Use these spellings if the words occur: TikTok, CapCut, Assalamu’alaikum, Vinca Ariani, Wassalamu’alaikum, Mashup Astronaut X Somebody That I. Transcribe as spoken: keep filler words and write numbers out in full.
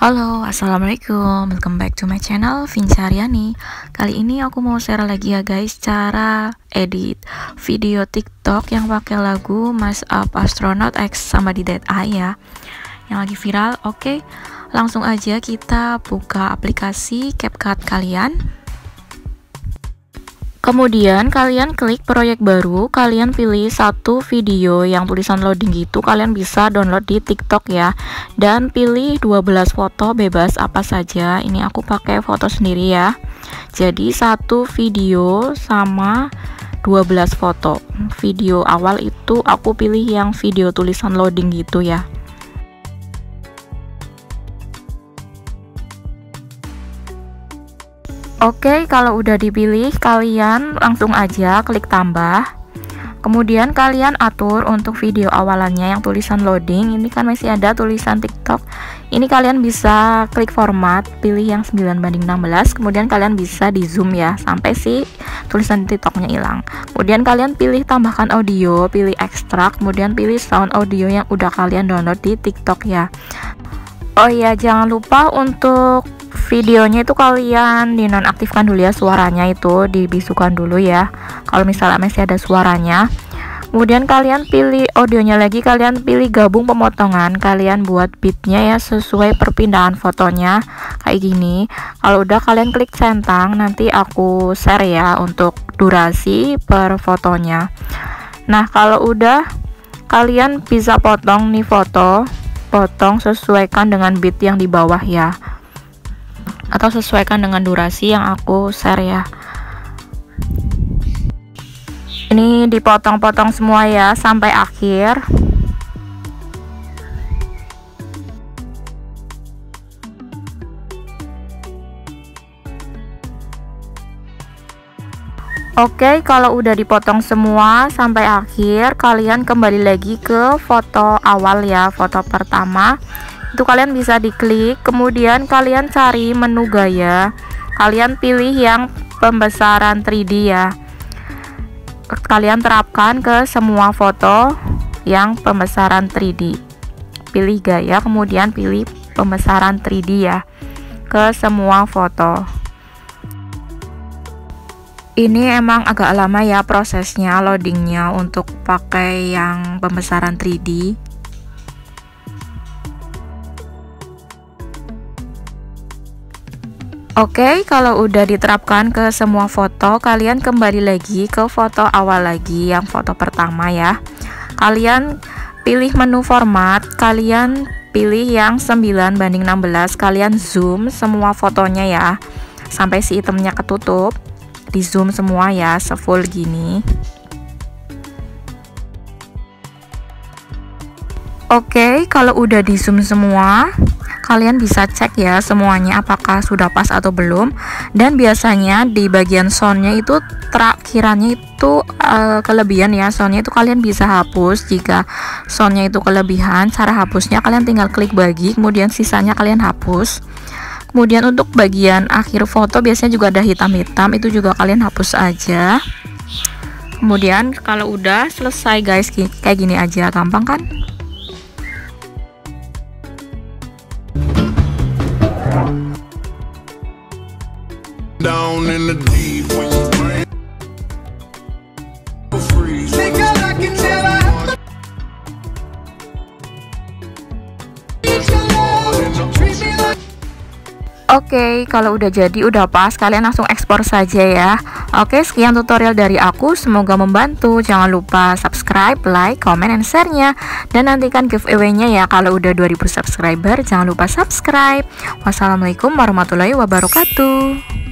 Halo, assalamualaikum, welcome back to my channel Vinca Ariani. Kali ini aku mau share lagi ya guys cara edit video TikTok yang pakai lagu Mashup Astronaut X Somebody That I ya, yang lagi viral. Oke, langsung aja kita buka aplikasi CapCut kalian. Kemudian kalian klik proyek baru, kalian pilih satu video yang tulisan loading gitu. Kalian bisa download di TikTok ya. Dan pilih dua belas foto bebas apa saja. Ini aku pakai foto sendiri ya. Jadi satu video sama dua belas foto. Video awal itu aku pilih yang video tulisan loading gitu ya. Oke, kalau udah dipilih, kalian langsung aja klik tambah. Kemudian kalian atur untuk video awalannya yang tulisan loading. Ini kan masih ada tulisan TikTok. Ini kalian bisa klik format, pilih yang sembilan banding enam belas. Kemudian kalian bisa di zoom ya, sampai si tulisan TikToknya hilang. Kemudian kalian pilih tambahkan audio, pilih ekstrak, kemudian pilih sound audio yang udah kalian download di TikTok ya. Oh iya, jangan lupa untuk videonya itu kalian dinonaktifkan dulu ya, suaranya itu dibisukan dulu ya kalau misalnya masih ada suaranya. Kemudian kalian pilih audionya lagi, kalian pilih gabung pemotongan, kalian buat beatnya ya sesuai perpindahan fotonya kayak gini. Kalau udah kalian klik centang, nanti aku share ya untuk durasi per fotonya. Nah kalau udah, kalian bisa potong nih foto, potong sesuaikan dengan beat yang di bawah ya, atau sesuaikan dengan durasi yang aku share ya. Ini dipotong-potong semua ya sampai akhir. Oke, kalau udah dipotong semua sampai akhir, kalian kembali lagi ke foto awal ya, foto pertama. Itu kalian bisa diklik, kemudian kalian cari menu gaya, kalian pilih yang pembesaran tiga D ya, kalian terapkan ke semua foto yang pembesaran tiga D, pilih gaya kemudian pilih pembesaran tiga D ya ke semua foto. Ini emang agak lama ya prosesnya, loadingnya untuk pakai yang pembesaran tiga D. Oke, kalau udah diterapkan ke semua foto, kalian kembali lagi ke foto awal lagi, yang foto pertama ya. Kalian pilih menu format, kalian pilih yang sembilan banding enam belas, kalian zoom semua fotonya ya, sampai si itemnya ketutup, di zoom semua ya, sefull gini. Oke, kalau udah di zoom semua, kalian bisa cek ya semuanya apakah sudah pas atau belum. Dan biasanya di bagian soundnya itu terakhirannya itu uh, kelebihan ya, soundnya itu kalian bisa hapus jika soundnya itu kelebihan. Cara hapusnya kalian tinggal klik bagi, kemudian sisanya kalian hapus. Kemudian untuk bagian akhir foto biasanya juga ada hitam-hitam, itu juga kalian hapus aja. Kemudian kalau udah selesai guys, kayak gini aja, gampang kan? Down in the deep when you play freeze. Nigga, I can tell I have to. Oke, kalau udah jadi, udah pas, kalian langsung ekspor saja ya. Oke, sekian tutorial dari aku, semoga membantu. Jangan lupa subscribe, like, comment, and share-nya. Dan nantikan giveaway-nya ya, kalau udah dua ribu subscriber, jangan lupa subscribe. Wassalamualaikum warahmatullahi wabarakatuh.